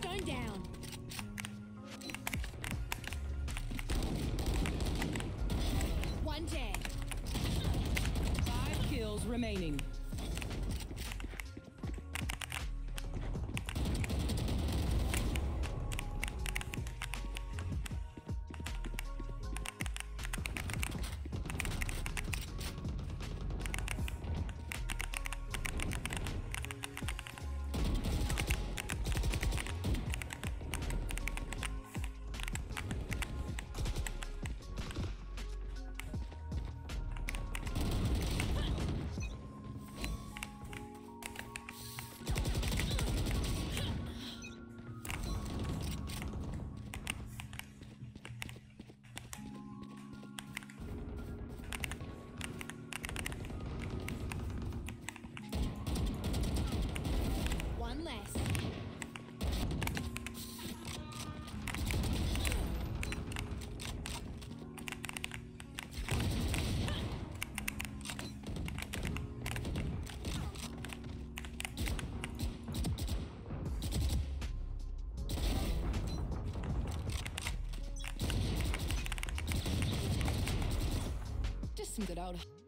Brimstone down. One dead. 5 kills remaining. Some good old...